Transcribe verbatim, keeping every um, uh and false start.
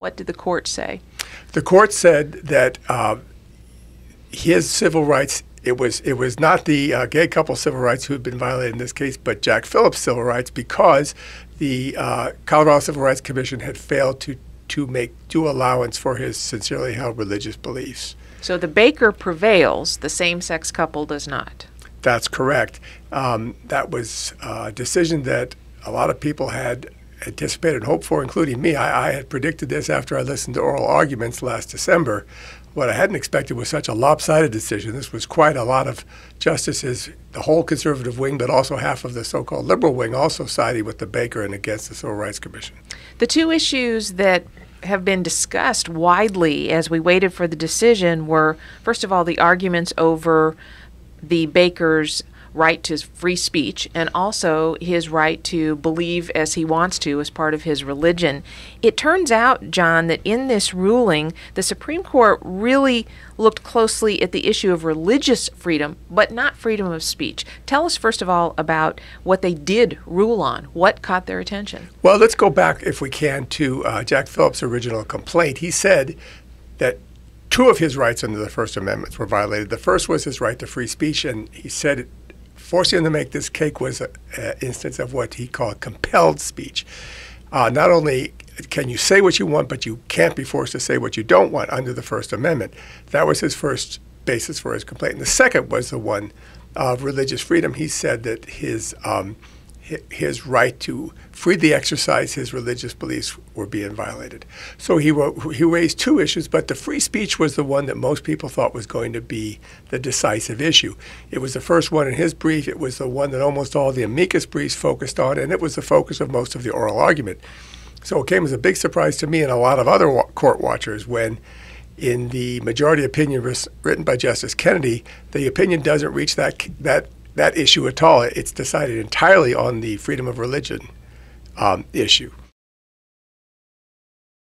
What did the court say? The court said that uh, his civil rights, it was, it was not the uh, gay couple civil rights who had been violated in this case, but Jack Phillips' civil rights, because the uh, Colorado Civil Rights Commission had failed to, to make due allowance for his sincerely held religious beliefs. So the Baker prevails, the same-sex couple does not. That's correct. Um, that was a decision that a lot of people had anticipated and hoped for, including me. I, I had predicted this after I listened to oral arguments last December. What I hadn't expected was such a lopsided decision. This was quite a lot of justices, the whole conservative wing, but also half of the so-called liberal wing, also sided with the Baker and against the Civil Rights Commission. The two issues that have been discussed widely as we waited for the decision were, first of all, the arguments over the Baker's right to free speech and also his right to believe as he wants to as part of his religion. It turns out, John, that in this ruling, the Supreme Court really looked closely at the issue of religious freedom, but not freedom of speech. Tell us, first of all, about what they did rule on. What caught their attention? Well, let's go back, if we can, to uh, Jack Phillips' original complaint. He said that two of his rights under the First Amendment were violated. The first was his right to free speech, and he said it forcing him to make this cake was an instance of what he called compelled speech. Uh, not only can you say what you want, but you can't be forced to say what you don't want under the First Amendment. That was his first basis for his complaint. And the second was the one of religious freedom. He said that his, um, his right to freely exercise his religious beliefs were being violated. So he, wrote, he raised two issues, but the free speech was the one that most people thought was going to be the decisive issue. It was the first one in his brief. It was the one that almost all the amicus briefs focused on, and it was the focus of most of the oral argument. So it came as a big surprise to me and a lot of other wa- court watchers when, in the majority opinion written by Justice Kennedy, the opinion doesn't reach that, that that issue at all. It's decided entirely on the freedom of religion um, issue.